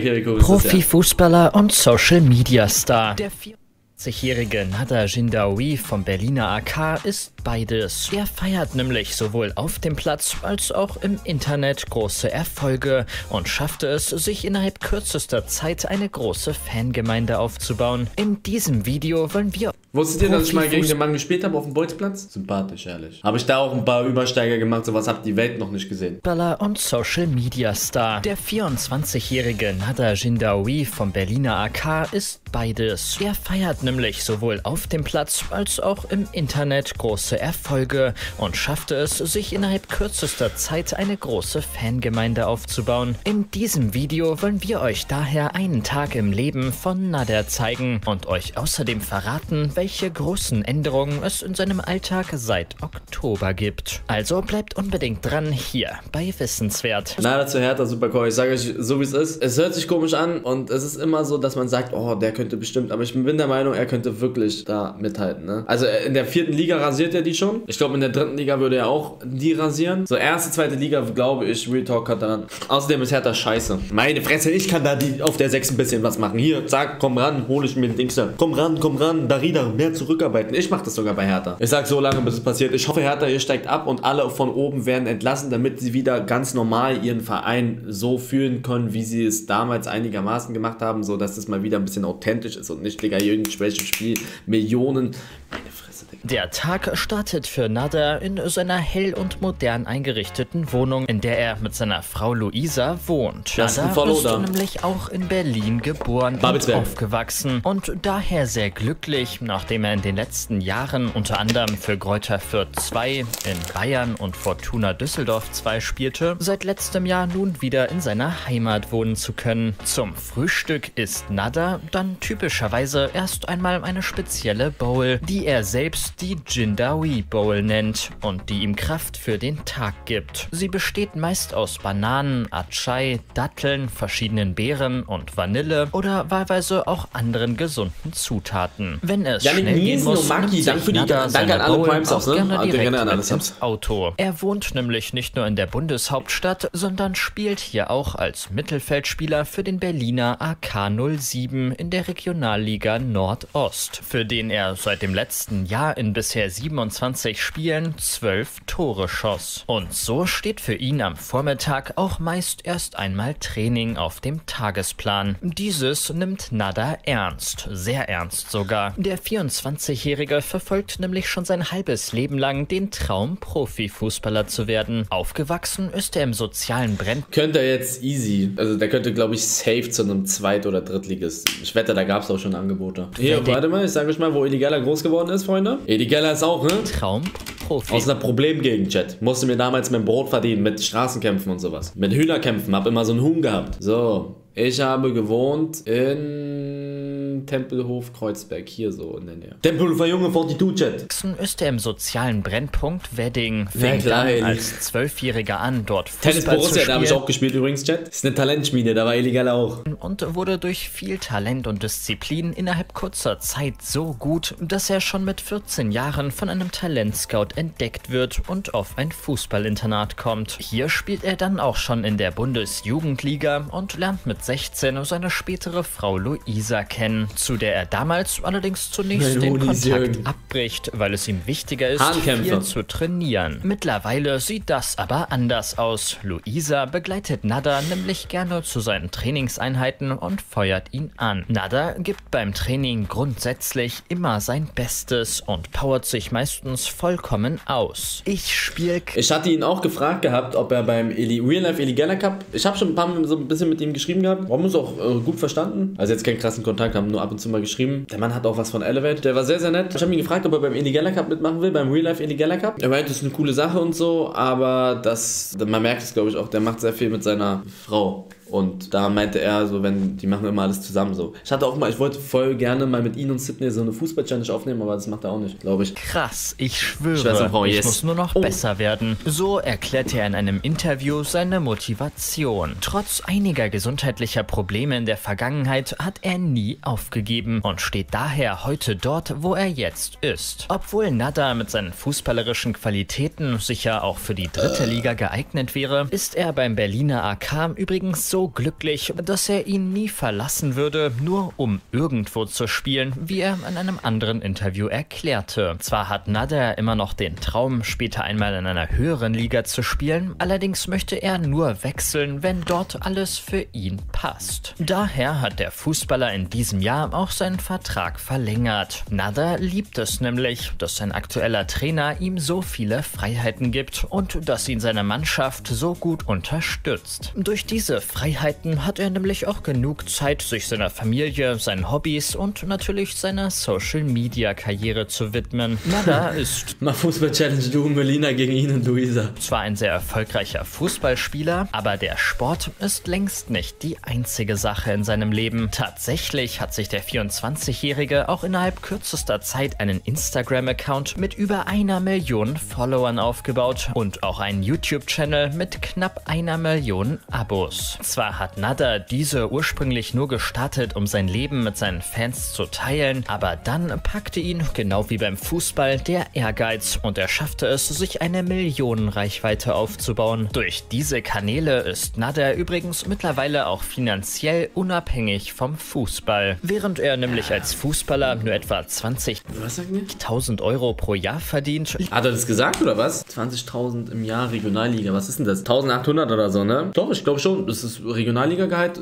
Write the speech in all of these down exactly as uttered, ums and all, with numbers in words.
Profifußballer und Social-Media-Star. Der vierundzwanzigjährige Nader Jindaoui vom Berliner A K ist beides. Er feiert nämlich sowohl auf dem Platz als auch im Internet große Erfolge und schaffte es, sich innerhalb kürzester Zeit eine große Fangemeinde aufzubauen. In diesem Video wollen wir... Wusstet ihr, dass ich mal gegen den Mann gespielt habe auf dem Bolzplatz? Sympathisch, ehrlich. Habe ich da auch ein paar Übersteiger gemacht, sowas habt die Welt noch nicht gesehen. Baller und Social Media Star. Der vierundzwanzigjährige Nader Jindaoui vom Berliner A K ist beides. Er feiert nämlich sowohl auf dem Platz als auch im Internet große Erfolge und schaffte es, sich innerhalb kürzester Zeit eine große Fangemeinde aufzubauen. In diesem Video wollen wir euch daher einen Tag im Leben von Nader zeigen und euch außerdem verraten, welche großen Änderungen es in seinem Alltag seit Oktober gibt. Also bleibt unbedingt dran hier bei Wissenswert. Nader zu Hertha Supercore, ich sage euch so wie es ist. Es hört sich komisch an und es ist immer so, dass man sagt, oh, der könnte bestimmt, aber ich bin der Meinung, er könnte wirklich da mithalten, ne? Also in der vierten Liga rasiert er die schon. Ich glaube, in der dritten Liga würde er auch die rasieren. So erste, zweite Liga, glaube ich, Real Talk hat dann. Außerdem ist Hertha scheiße. Meine Fresse, ich kann da die auf der sechs ein bisschen was machen. Hier, zack, komm ran, hol ich mir den Dings da. Komm ran, komm ran, Darida. Mehr zurückarbeiten. Ich mache das sogar bei Hertha. Ich sag so lange, bis es passiert. Ich hoffe, Hertha hier steigt ab und alle von oben werden entlassen, damit sie wieder ganz normal ihren Verein so führen können, wie sie es damals einigermaßen gemacht haben, so dass es mal wieder ein bisschen authentisch ist und nicht, Digga, irgendwelche Spiel Millionen. Meine Fresse, Digga. Der Tag startet für Nader in seiner hell und modern eingerichteten Wohnung, in der er mit seiner Frau Luisa wohnt. Nader ist nämlich auch in Berlin geboren und aufgewachsen und daher sehr glücklich, nach nachdem er in den letzten Jahren unter anderem für Greuther Fürth zwei in Bayern und Fortuna Düsseldorf zwei spielte, seit letztem Jahr nun wieder in seiner Heimat wohnen zu können. Zum Frühstück isst Nader dann typischerweise erst einmal eine spezielle Bowl, die er selbst die Jindaoui Bowl nennt und die ihm Kraft für den Tag gibt. Sie besteht meist aus Bananen, Acai, Datteln, verschiedenen Beeren und Vanille oder wahlweise auch anderen gesunden Zutaten. Wenn es Niesen und Maki, danke für die, danke an alle Primes auch, ne? Also gerne an alles ins Auto. Er wohnt nämlich nicht nur in der Bundeshauptstadt, sondern spielt hier auch als Mittelfeldspieler für den Berliner A K null sieben in der Regionalliga Nordost, für den er seit dem letzten Jahr in bisher siebenundzwanzig Spielen zwölf Tore schoss. Und so steht für ihn am Vormittag auch meist erst einmal Training auf dem Tagesplan. Dieses nimmt Nader ernst, sehr ernst sogar. Der vierundzwanzigjährige verfolgt nämlich schon sein halbes Leben lang den Traum, Profifußballer zu werden. Aufgewachsen ist er im sozialen Brenn. Könnte er jetzt easy, also der könnte, glaube ich, safe zu einem Zweit- oder Drittligist. Ich wette, da gab es auch schon Angebote. Hier, warte mal, ich sage euch mal, wo Eligella groß geworden ist, Freunde. Eligella ist auch, ne? Traum. Profi. Aus einer Problemgegend, Chat. Musste mir damals mein Brot verdienen, mit Straßenkämpfen und sowas. Mit Hühnerkämpfen, hab immer so einen Huhn gehabt. So, ich habe gewohnt in Tempelhof-Kreuzberg, hier so in der Nähe. Tempelhofer Junge, forty-two, Chat. Ist er im sozialen Brennpunkt Wedding. Fängt dann als Zwölfjähriger an, dort Fußball Tennis Borussia, zu spielen. Da habe ich auch gespielt übrigens, Chat. Ist eine Talentschmiede, da war Illegal auch. Und wurde durch viel Talent und Disziplin innerhalb kurzer Zeit so gut, dass er schon mit vierzehn Jahren von einem Talentscout entdeckt wird und auf ein Fußballinternat kommt. Hier spielt er dann auch schon in der Bundesjugendliga und lernt mit sechzehn seine spätere Frau Luisa kennen, zu der er damals allerdings zunächst Melodie den Kontakt singen. abbricht, weil es ihm wichtiger ist, viel zu trainieren. Mittlerweile sieht das aber anders aus. Luisa begleitet Nader nämlich gerne zu seinen Trainingseinheiten und feuert ihn an. Nader gibt beim Training grundsätzlich immer sein Bestes und powert sich meistens vollkommen aus. Ich spiel... Ich hatte ihn auch gefragt gehabt, ob er beim Eli Real Life Eligella Cup... Ich habe schon ein paar Mal so ein bisschen mit ihm geschrieben gehabt. Warum ist auch äh, gut verstanden? Also jetzt keinen krassen Kontakt, haben nur ab und zu mal geschrieben. Der Mann hat auch was von Elevate. Der war sehr, sehr nett. Ich habe ihn gefragt, ob er beim Eligella Cup mitmachen will, beim Real Life Eligella Cup. Er meinte, das ist eine coole Sache und so, aber das, man merkt es, glaube ich, auch, der macht sehr viel mit seiner Frau. Und da meinte er so, wenn, die machen immer alles zusammen so. Ich hatte auch mal, ich wollte voll gerne mal mit ihnen und Sydney so eine Fußball-Challenge aufnehmen, aber das macht er auch nicht, glaube ich. Krass, ich schwöre, ich, weiß, Frau, ich yes. muss nur noch oh. besser werden. So erklärte er in einem Interview seine Motivation. Trotz einiger gesundheitlicher Probleme in der Vergangenheit hat er nie aufgegeben und steht daher heute dort, wo er jetzt ist. Obwohl Nader mit seinen fußballerischen Qualitäten sicher auch für die dritte Liga geeignet wäre, ist er beim Berliner A K übrigens so so glücklich, dass er ihn nie verlassen würde, nur um irgendwo zu spielen, wie er in einem anderen Interview erklärte. Zwar hat Nader immer noch den Traum, später einmal in einer höheren Liga zu spielen, allerdings möchte er nur wechseln, wenn dort alles für ihn passt. Daher hat der Fußballer in diesem Jahr auch seinen Vertrag verlängert. Nader liebt es nämlich, dass sein aktueller Trainer ihm so viele Freiheiten gibt und dass ihn seine Mannschaft so gut unterstützt. Durch diese Freiheiten hat er nämlich auch genug Zeit, sich seiner Familie, seinen Hobbys und natürlich seiner Social-Media-Karriere zu widmen. Nader ist mal Fußball-Challenge du und Melina gegen ihn und Luisa. Zwar ein sehr erfolgreicher Fußballspieler, aber der Sport ist längst nicht die einzige Sache in seinem Leben. Tatsächlich hat sich der vierundzwanzigjährige auch innerhalb kürzester Zeit einen Instagram-Account mit über einer Million Followern aufgebaut und auch einen YouTube-Channel mit knapp einer Million Abos. Zwar hat Nader diese ursprünglich nur gestartet, um sein Leben mit seinen Fans zu teilen, aber dann packte ihn, genau wie beim Fußball, der Ehrgeiz und er schaffte es, sich eine Millionenreichweite aufzubauen. Durch diese Kanäle ist Nader übrigens mittlerweile auch finanziell unabhängig vom Fußball. Während er nämlich als Fußballer nur etwa zwanzigtausend Euro pro Jahr verdient. Hat er das gesagt oder was? zwanzigtausend im Jahr Regionalliga, was ist denn das? eintausendachthundert oder so, ne? Doch, ich glaube schon, das ist Regionalliga-Gehalt,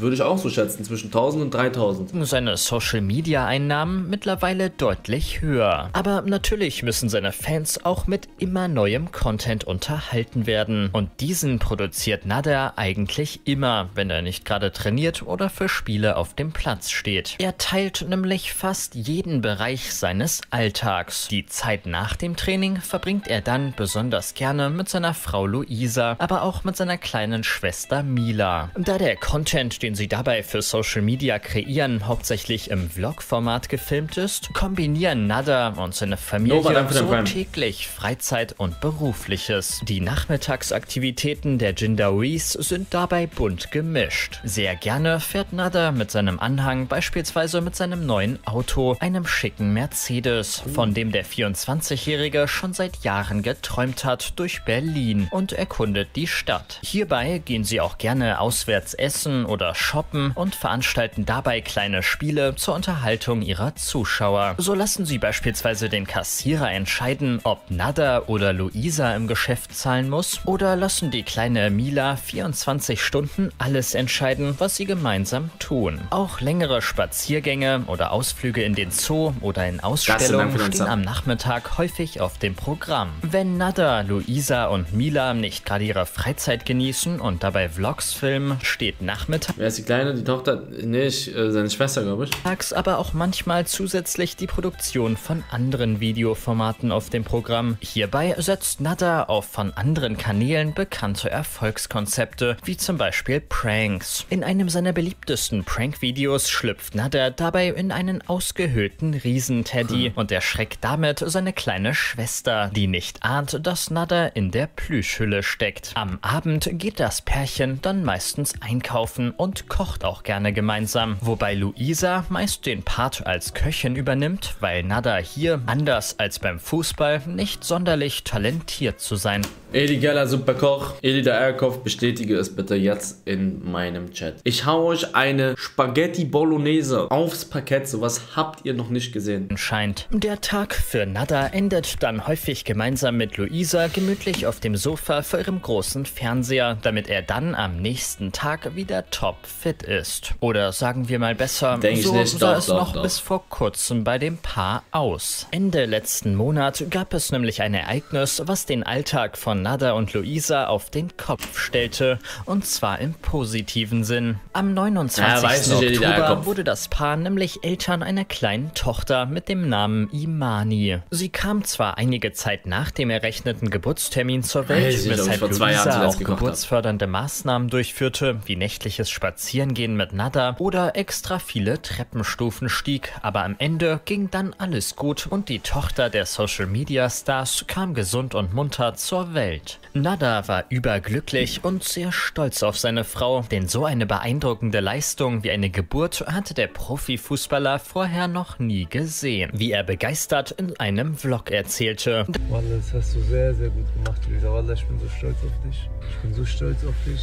würde ich auch so schätzen, zwischen tausend und dreitausend. Seine Social-Media-Einnahmen mittlerweile deutlich höher. Aber natürlich müssen seine Fans auch mit immer neuem Content unterhalten werden. Und diesen produziert Nader eigentlich immer, wenn er nicht gerade trainiert oder für Spiele auf dem Platz steht. Er teilt nämlich fast jeden Bereich seines Alltags. Die Zeit nach dem Training verbringt er dann besonders gerne mit seiner Frau Luisa, aber auch mit seiner kleinen Schwester Mila. Da der Content, den sie dabei für Social Media kreieren, hauptsächlich im Vlog-Format gefilmt ist, kombinieren Nader und seine Familie no, so täglich Freizeit und Berufliches. Die Nachmittagsaktivitäten der Jindauis sind dabei bunt gemischt. Sehr gerne fährt Nader mit seinem Anhang beispielsweise mit seinem neuen Auto, einem schicken Mercedes, von dem der vierundzwanzigjährige schon seit Jahren geträumt hat, durch Berlin und erkundet die Stadt. Hierbei gehen sie auch gerne auswärts essen oder shoppen und veranstalten dabei kleine Spiele zur Unterhaltung ihrer Zuschauer. So lassen sie beispielsweise den Kassierer entscheiden, ob Nader oder Luisa im Geschäft zahlen muss, oder lassen die kleine Mila vierundzwanzig Stunden alles entscheiden, was sie gemeinsam tun. Auch längere Spaziergänge oder Ausflüge in den Zoo oder in Ausstellungen stehen am Nachmittag häufig auf dem Programm. Wenn Nader, Luisa und Mila nicht gerade ihre Freizeit genießen und dabei Vlogs filmen, steht nachmittags... Wer ist die Kleine? Die Tochter? Nee, ich, äh, seine Schwester, glaube ich. ...tags aber auch manchmal zusätzlich die Produktion von anderen Videoformaten auf dem Programm. Hierbei setzt Nader auf von anderen Kanälen bekannte Erfolgskonzepte, wie zum Beispiel Pranks. In einem seiner beliebtesten Prank-Videos schlüpft Nader dabei in einen ausgehöhlten Riesenteddy hm. und erschreckt damit seine kleine Schwester, die nicht ahnt, dass Nader in der Plüschhülle steckt. Am Abend geht das Pärchen dann meistens einkaufen und kocht auch gerne gemeinsam, wobei Luisa meist den Part als Köchin übernimmt, weil Nader hier, anders als beim Fußball, nicht sonderlich talentiert zu sein. ELIGELLA Superkoch, Elida Erkoff, bestätige es bitte jetzt in meinem Chat. Ich hau euch eine Spaghetti Bolognese aufs Parkett, sowas habt ihr noch nicht gesehen. Scheint. Der Tag für Nader endet dann häufig gemeinsam mit Luisa gemütlich auf dem Sofa vor ihrem großen Fernseher, damit er dann am nächsten Tag wieder topfit ist. Oder sagen wir mal besser, Denk so nicht, sah doch, es doch, noch doch. bis vor kurzem bei dem Paar aus. Ende letzten Monat gab es nämlich ein Ereignis, was den Alltag von Nader und Luisa auf den Kopf stellte, und zwar im positiven Sinn. Am neunundzwanzigsten Oktober wurde das Paar nämlich Eltern einer kleinen Tochter mit dem Namen Imani. Sie kam zwar einige Zeit nach dem errechneten Geburtstermin zur Welt, weshalb Luisa auch geburtsfördernde Maßnahmen durchführte, wie nächtliches Spazierengehen mit Nader oder extra viele Treppenstufen stieg, aber am Ende ging dann alles gut und die Tochter der Social Media Stars kam gesund und munter zur Welt. Nader war überglücklich und sehr stolz auf seine Frau, denn so eine beeindruckende Leistung wie eine Geburt hatte der Profifußballer vorher noch nie gesehen, wie er begeistert in einem Vlog erzählte. Wallah, das hast du sehr, sehr gut gemacht, Luisa. Wallah, ich bin so stolz auf dich. Ich bin so stolz auf dich.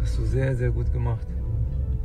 Das Hast du sehr, sehr gut gemacht.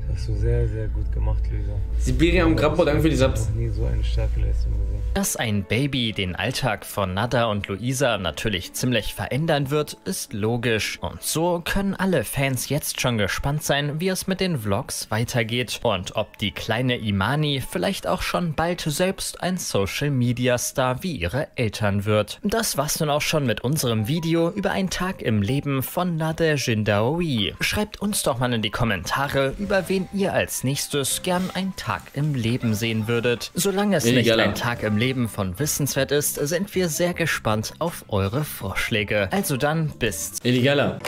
Das hast du sehr, sehr gut gemacht, Luisa. Sibiria und Grappo, danke für die Subs. Ich habe nie so eine starke Leistung gesehen. Dass ein Baby den Alltag von Nader und Luisa natürlich ziemlich verändern wird, ist logisch. Und so können alle Fans jetzt schon gespannt sein, wie es mit den Vlogs weitergeht. Und ob die kleine Imani vielleicht auch schon bald selbst ein Social-Media-Star wie ihre Eltern wird. Das war's nun auch schon mit unserem Video über einen Tag im Leben von Nader Jindaoui. Schreibt uns doch mal in die Kommentare, über wen ihr als nächstes gern einen Tag im Leben sehen würdet. Solange es nicht ein Tag im Leben von Wissenswert ist, sind wir sehr gespannt auf eure Vorschläge. Also dann bis... Eligella.